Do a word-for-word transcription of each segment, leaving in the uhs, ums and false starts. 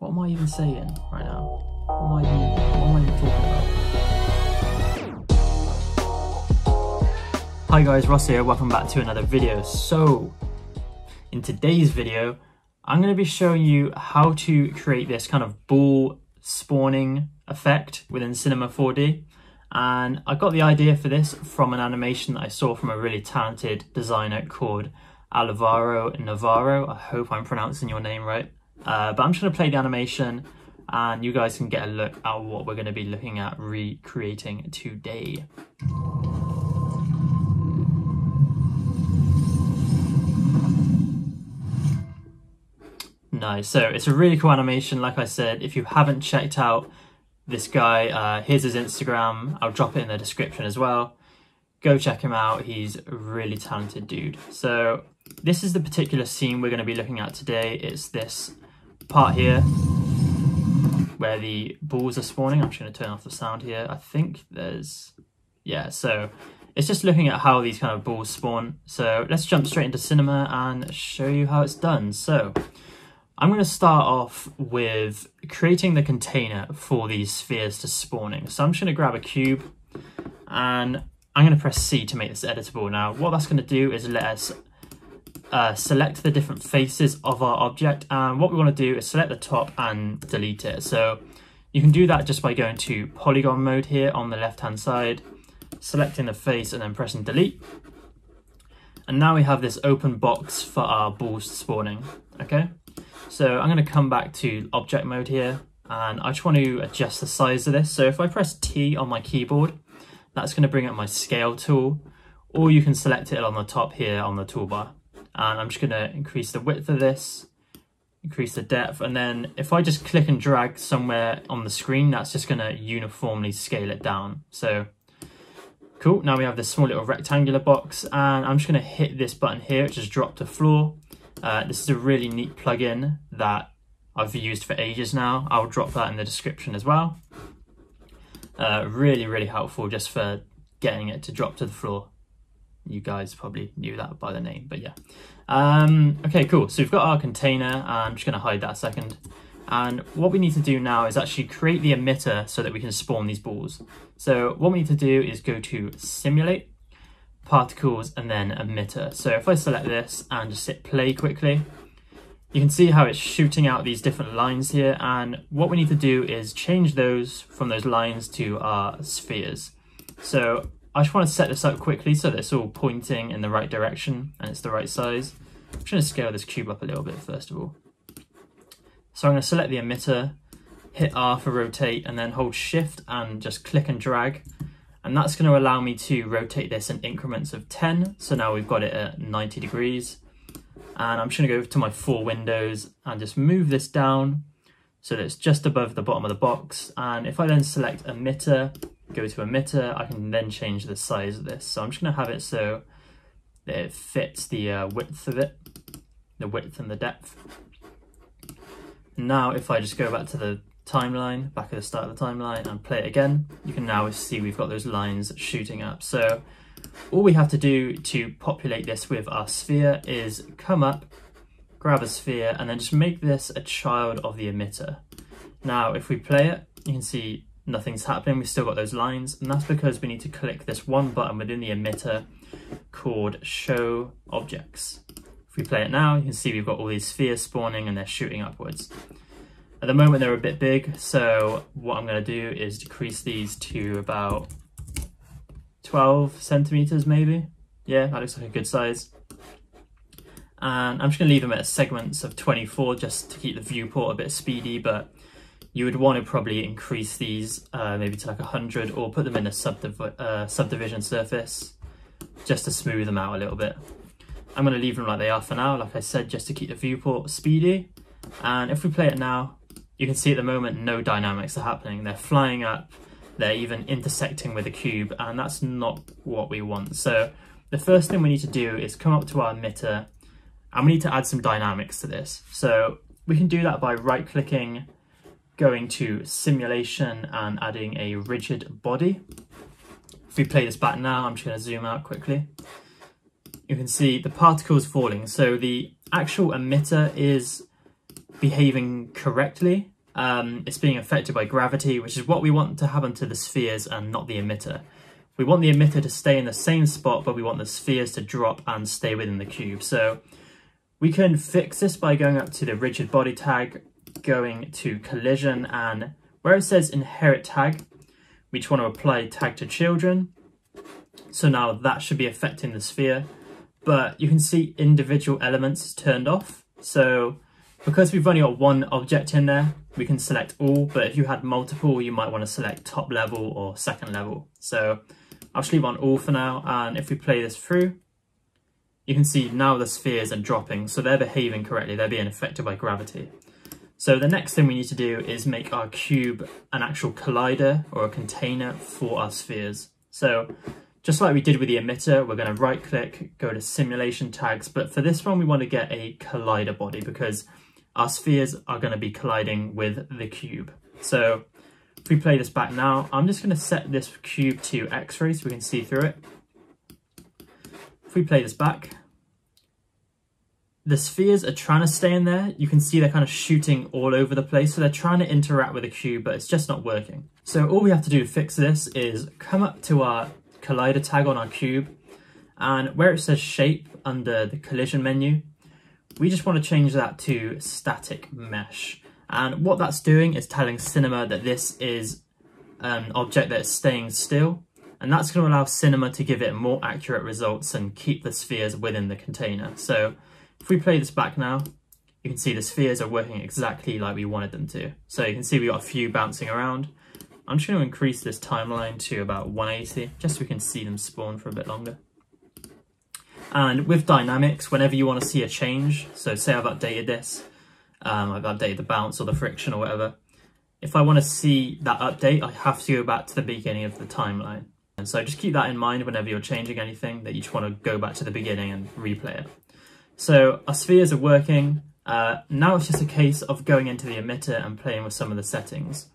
What am I even saying right now? What am I even, what am I even talking about? Hi guys, Ross here, welcome back to another video. So, in today's video, I'm going to be showing you how to create this kind of ball spawning effect within Cinema four D. And I got the idea for this from an animation that I saw from a really talented designer called Alvaro Navarro. I hope I'm pronouncing your name right. Uh, but I'm just going to play the animation and you guys can get a look at what we're going to be looking at recreating today. Nice. So it's a really cool animation. Like I said, if you haven't checked out this guy, uh, here's his Instagram. I'll drop it in the description as well. Go check him out. He's a really talented dude. So this is the particular scene we're going to be looking at today. It's this part here where the balls are spawning. I'm just going to turn off the sound here. I think there's, yeah, so it's just looking at how these kind of balls spawn. So let's jump straight into Cinema and show you how it's done. So I'm going to start off with creating the container for these spheres to spawning. So I'm just going to grab a cube and I'm going to press C to make this editable. Now, what that's going to do is let us uh, select the different faces of our object. And what we want to do is select the top and delete it. So you can do that just by going to polygon mode here on the left-hand side, selecting the face and then pressing delete. And now we have this open box for our balls spawning, okay? So I'm going to come back to object mode here and I just want to adjust the size of this. So if I press T on my keyboard, that's going to bring up my scale tool, or you can select it on the top here on the toolbar. And I'm just going to increase the width of this, increase the depth, and then if I just click and drag somewhere on the screen, that's just going to uniformly scale it down. So cool, now we have this small little rectangular box, and I'm just going to hit this button here, which is Drop to Floor. Uh, this is a really neat plugin that I've used for ages now. I'll drop that in the description as well. Uh, really, really helpful just for getting it to drop to the floor. You guys probably knew that by the name, but yeah. Um, okay, cool. So we've got our container. And I'm just going to hide that a second. And what we need to do now is actually create the emitter so that we can spawn these balls. So what we need to do is go to Simulate, Particles, and then Emitter. So if I select this and just hit play quickly, you can see how it's shooting out these different lines here, and what we need to do is change those from those lines to our spheres. So I just want to set this up quickly so that it's all pointing in the right direction and it's the right size. I'm just going to scale this cube up a little bit first of all. So I'm going to select the emitter, hit R for rotate, and then hold shift and just click and drag. And that's going to allow me to rotate this in increments of ten. So now we've got it at ninety degrees. And I'm just going to go to my four windows and just move this down so that it's just above the bottom of the box. And if I then select emitter, go to emitter, I can then change the size of this. So I'm just going to have it so that it fits the uh, width of it, the width and the depth. And now if I just go back to the timeline, back at the start of the timeline, and play it again, you can now see we've got those lines shooting up. So all we have to do to populate this with our sphere is come up, grab a sphere, and then just make this a child of the emitter. Now if we play it, you can see nothing's happening, we've still got those lines, and that's because we need to click this one button within the emitter called Show Objects. If we play it now, you can see we've got all these spheres spawning and they're shooting upwards. At the moment they're a bit big, so what I'm going to do is decrease these to about twelve centimeters maybe. Yeah, that looks like a good size. And I'm just going to leave them at segments of twenty-four just to keep the viewport a bit speedy, but you would want to probably increase these uh, maybe to like one hundred or put them in a subdiv uh, subdivision surface just to smooth them out a little bit. I'm going to leave them like they are for now, like I said, just to keep the viewport speedy. And if we play it now, you can see at the moment no dynamics are happening. They're flying up, they're even intersecting with a cube, and that's not what we want. So the first thing we need to do is come up to our emitter, and we need to add some dynamics to this. So we can do that by right-clicking, going to Simulation, and adding a rigid body. If we play this back now, I'm just going to zoom out quickly. You can see the particles falling. So the actual emitter is behaving correctly. Um, it's being affected by gravity, which is what we want to happen to the spheres and not the emitter. We want the emitter to stay in the same spot, but we want the spheres to drop and stay within the cube. So we can fix this by going up to the rigid body tag, going to collision, and where it says inherit tag, we just want to apply tag to children. So now that should be affecting the sphere, but you can see individual elements turned off. So because we've only got one object in there, we can select all, but if you had multiple, you might want to select top level or second level. So I'll just leave on all for now. And if we play this through, you can see now the spheres are dropping. So they're behaving correctly. They're being affected by gravity. So the next thing we need to do is make our cube an actual collider or a container for our spheres. So just like we did with the emitter, we're going to right click, go to simulation tags. But for this one, we want to get a collider body because our spheres are going to be colliding with the cube. So if we play this back now, I'm just going to set this cube to X-ray so we can see through it. If we play this back, the spheres are trying to stay in there. You can see they're kind of shooting all over the place. So they're trying to interact with the cube, but it's just not working. So all we have to do to fix this is come up to our collider tag on our cube, and where it says shape under the collision menu, we just want to change that to static mesh. And what that's doing is telling Cinema that this is an object that is staying still, and that's going to allow Cinema to give it more accurate results and keep the spheres within the container. So if we play this back now, you can see the spheres are working exactly like we wanted them to. So you can see we got a few bouncing around. I'm just going to increase this timeline to about one eighty, just so we can see them spawn for a bit longer. And with dynamics, whenever you want to see a change, so say I've updated this, um, I've updated the bounce or the friction or whatever. If I want to see that update, I have to go back to the beginning of the timeline. And so just keep that in mind whenever you're changing anything, that you just want to go back to the beginning and replay it. So our spheres are working. Uh, now it's just a case of going into the emitter and playing with some of the settings.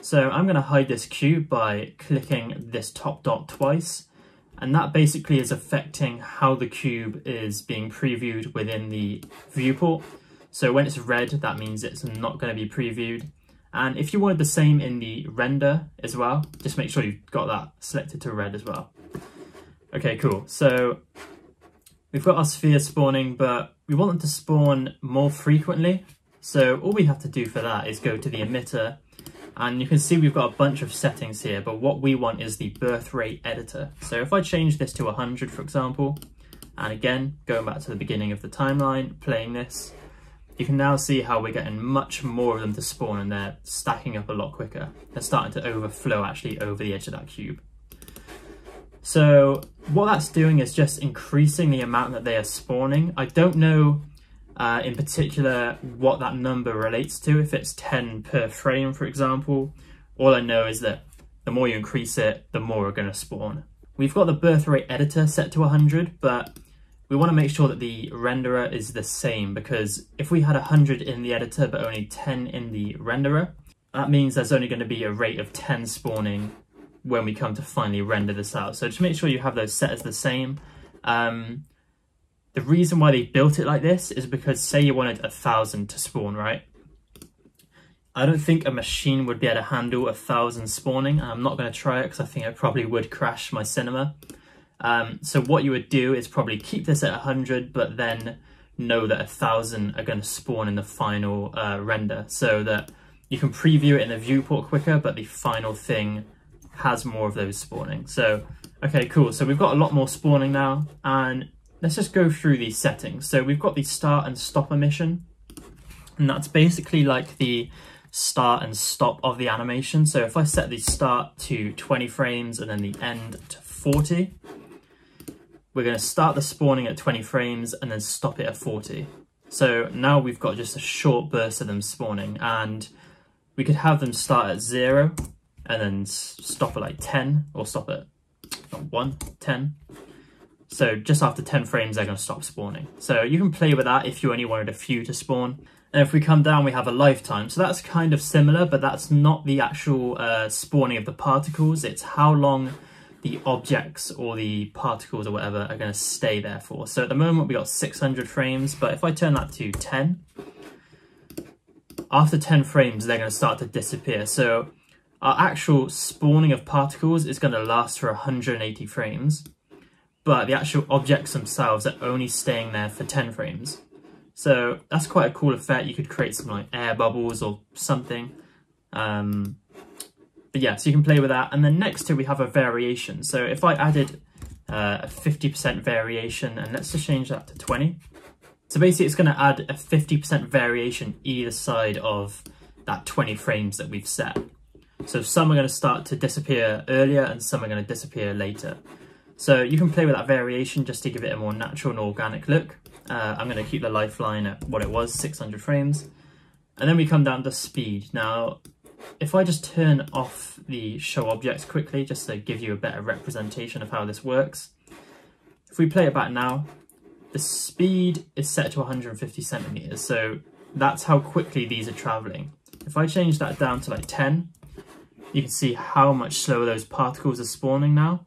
So I'm going to hide this cube by clicking this top dot twice. And that basically is affecting how the cube is being previewed within the viewport. So when it's red, that means it's not going to be previewed. And if you wanted the same in the render as well, just make sure you've got that selected to red as well. Okay, cool. So we've got our spheres spawning, but we want them to spawn more frequently. So all we have to do for that is go to the emitter. And you can see we've got a bunch of settings here, but what we want is the birth rate editor. So if I change this to one hundred, for example, and again, going back to the beginning of the timeline, playing this, you can now see how we're getting much more of them to spawn and they're stacking up a lot quicker. They're starting to overflow actually over the edge of that cube. So what that's doing is just increasing the amount that they are spawning. I don't know Uh, in particular what that number relates to, if it's ten per frame, for example. All I know is that the more you increase it, the more are going to spawn. We've got the birth rate editor set to one hundred, but we want to make sure that the renderer is the same, because if we had one hundred in the editor but only ten in the renderer, that means there's only going to be a rate of ten spawning when we come to finally render this out. So just make sure you have those set as the same. Um, The reason why they built it like this is because, say you wanted a thousand to spawn, right? I don't think a machine would be able to handle a thousand spawning, and I'm not going to try it because I think I probably would crash my Cinema. Um, so what you would do is probably keep this at one hundred, but then know that a thousand are going to spawn in the final uh, render, so that you can preview it in the viewport quicker, but the final thing has more of those spawning. So, okay, cool. So we've got a lot more spawning now, and let's just go through these settings. So we've got the start and stop emission, and that's basically like the start and stop of the animation. So if I set the start to twenty frames and then the end to forty, we're going to start the spawning at twenty frames and then stop it at forty. So now we've got just a short burst of them spawning, and we could have them start at zero and then stop at like ten, or stop at one, ten. So just after ten frames, they're going to stop spawning. So you can play with that if you only wanted a few to spawn. And if we come down, we have a lifetime. So that's kind of similar, but that's not the actual uh, spawning of the particles. It's how long the objects or the particles or whatever are going to stay there for. So at the moment, we got six hundred frames, but if I turn that to ten, after ten frames, they're going to start to disappear. So our actual spawning of particles is going to last for one hundred eighty frames, but the actual objects themselves are only staying there for ten frames. So that's quite a cool effect. You could create some like air bubbles or something. Um, but yeah, so you can play with that. And then next to we have a variation. So if I added uh, a fifty percent variation, and let's just change that to twenty. So basically it's going to add a fifty percent variation either side of that twenty frames that we've set. So some are going to start to disappear earlier and some are going to disappear later. So you can play with that variation just to give it a more natural and organic look. Uh, I'm going to keep the lifeline at what it was, six hundred frames. And then we come down to speed. Now, if I just turn off the show objects quickly, just to give you a better representation of how this works. If we play it back now, the speed is set to one hundred fifty centimeters. So that's how quickly these are traveling. If I change that down to like ten, you can see how much slower those particles are spawning now.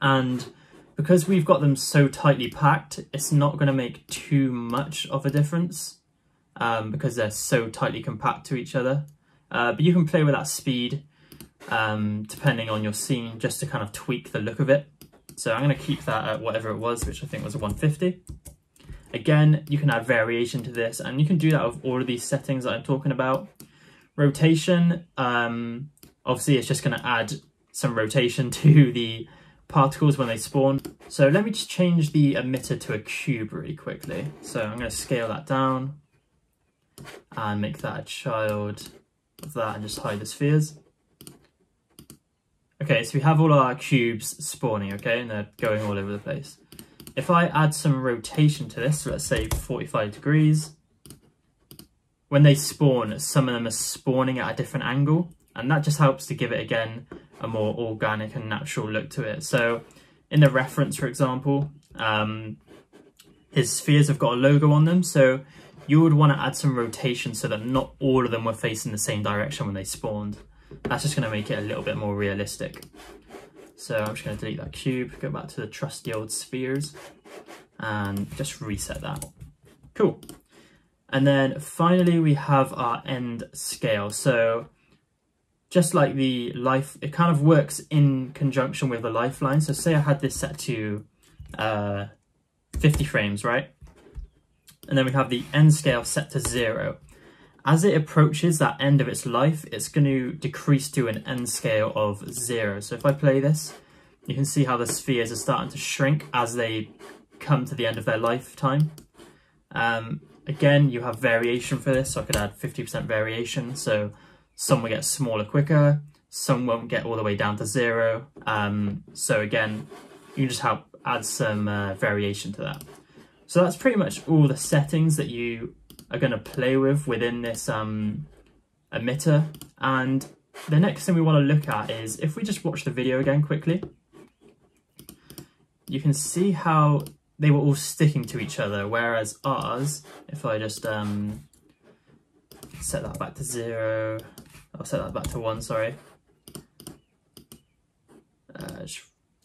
And because we've got them so tightly packed, it's not going to make too much of a difference um, because they're so tightly compact to each other. Uh, but you can play with that speed um, depending on your scene just to kind of tweak the look of it. So I'm going to keep that at whatever it was, which I think was one fifty. Again, you can add variation to this, and you can do that with all of these settings that I'm talking about. Rotation, um, obviously it's just going to add some rotation to the particles when they spawn. So let me just change the emitter to a cube really quickly. So I'm going to scale that down and make that a child of that and just hide the spheres. Okay, so we have all our cubes spawning, okay, and they're going all over the place. If I add some rotation to this, so let's say forty-five degrees, when they spawn, some of them are spawning at a different angle, and that just helps to give it, again, a more organic and natural look to it. So in the reference, for example, um, his spheres have got a logo on them, so you would want to add some rotation so that not all of them were facing the same direction when they spawned. That's just going to make it a little bit more realistic. So I'm just going to delete that cube, go back to the trusty old spheres, and just reset that. Cool. And then finally we have our end scale. So just like the life, it kind of works in conjunction with the lifeline. So say I had this set to uh, fifty frames, right? And then we have the end scale set to zero. As it approaches that end of its life, it's going to decrease to an end scale of zero. So if I play this, you can see how the spheres are starting to shrink as they come to the end of their lifetime. Um, again, you have variation for this, so I could add fifty percent variation. So some will get smaller quicker, some won't get all the way down to zero. Um, so again, you can just help add some uh, variation to that. So that's pretty much all the settings that you are going to play with within this um, emitter. And the next thing we want to look at is, if we just watch the video again quickly, you can see how they were all sticking to each other, whereas ours, if I just um, set that back to zero, I'll set that back to one, sorry. Uh,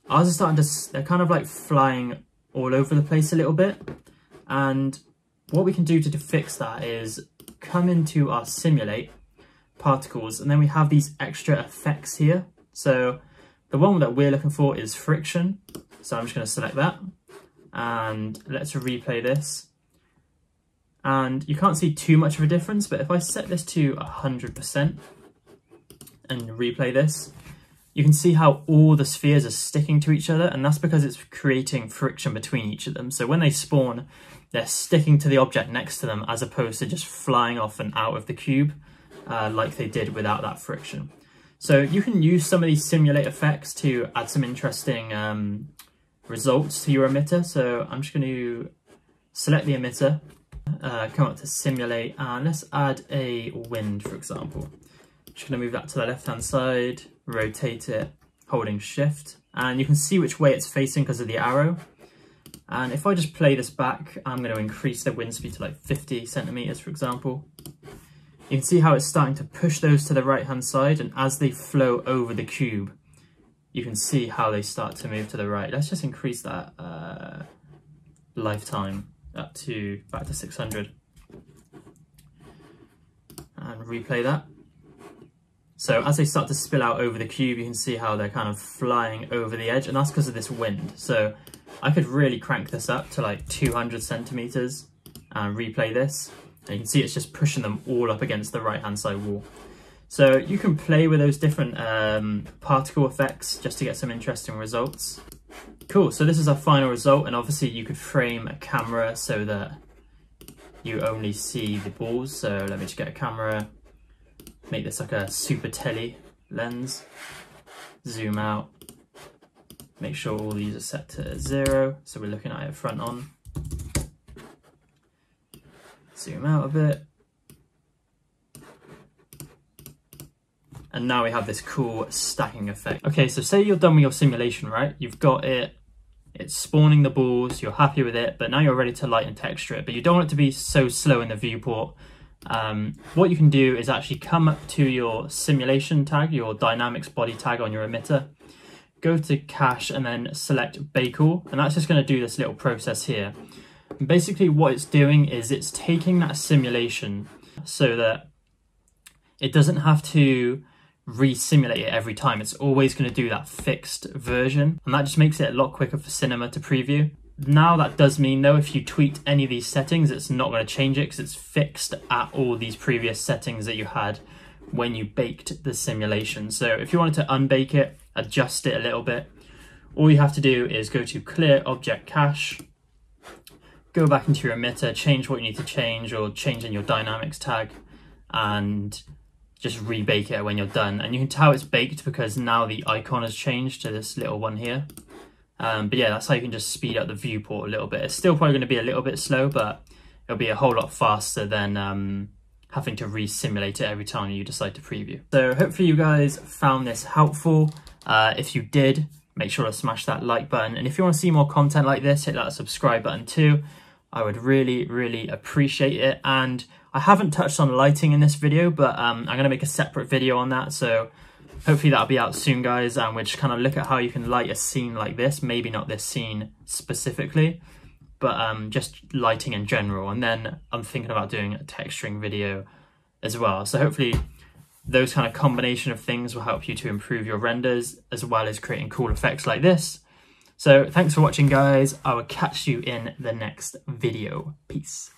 ours are starting to, they're kind of like flying all over the place a little bit. And what we can do to, to fix that is come into our simulate particles, and then we have these extra effects here. So the one that we're looking for is friction. So I'm just going to select that and let's replay this. And you can't see too much of a difference, but if I set this to one hundred percent and replay this, you can see how all the spheres are sticking to each other, and that's because it's creating friction between each of them. So when they spawn, they're sticking to the object next to them as opposed to just flying off and out of the cube uh, like they did without that friction. So you can use some of these simulate effects to add some interesting um, results to your emitter. So I'm just going to select the emitter, uh, come up to simulate, and let's add a wind, for example. I'm just going to move that to the left hand side, rotate it, holding shift, and you can see which way it's facing because of the arrow. And if I just play this back, I'm going to increase the wind speed to like fifty centimeters, for example. You can see how it's starting to push those to the right hand side, and as they flow over the cube, you can see how they start to move to the right. Let's just increase that uh, lifetime up to back to six hundred. and replay that. So as they start to spill out over the cube, you can see how they're kind of flying over the edge, and that's because of this wind. So I could really crank this up to like two hundred centimeters and replay this. And you can see it's just pushing them all up against the right hand side wall. So you can play with those different um, particle effects just to get some interesting results. Cool, so this is our final result, and obviously you could frame a camera so that you only see the balls. So let me just get a camera, make this like a super tele lens, zoom out, make sure all these are set to zero. So we're looking at it front on. Zoom out a bit. And now we have this cool stacking effect. Okay, so say you're done with your simulation, right? You've got it, it's spawning the balls, you're happy with it, but now you're ready to light and texture it, but you don't want it to be so slow in the viewport. Um, what you can do is actually come up to your simulation tag, your dynamics body tag on your emitter, go to cache and then select bake all, and that's just gonna do this little process here. And basically what it's doing is it's taking that simulation so that it doesn't have to re-simulate it every time. It's always going to do that fixed version, and that just makes it a lot quicker for Cinema to preview. Now that does mean though, if you tweak any of these settings, it's not going to change it because it's fixed at all these previous settings that you had when you baked the simulation. So if you wanted to unbake it, adjust it a little bit, all you have to do is go to clear object cache, go back into your emitter, change what you need to change or change in your dynamics tag, and just rebake it when you're done. And you can tell it's baked because now the icon has changed to this little one here. Um, but yeah, that's how you can just speed up the viewport a little bit. It's still probably gonna be a little bit slow, but it'll be a whole lot faster than um, having to re-simulate it every time you decide to preview. So hopefully you guys found this helpful. Uh, if you did, make sure to smash that like button. And if you wanna see more content like this, hit that subscribe button too. I would really, really appreciate it. And I haven't touched on lighting in this video, but um, I'm gonna make a separate video on that. So hopefully that'll be out soon, guys. And we'll just kind of look at how you can light a scene like this. Maybe not this scene specifically, but um, just lighting in general. And then I'm thinking about doing a texturing video as well. So hopefully those kind of combination of things will help you to improve your renders as well as creating cool effects like this. So thanks for watching, guys. I will catch you in the next video. Peace.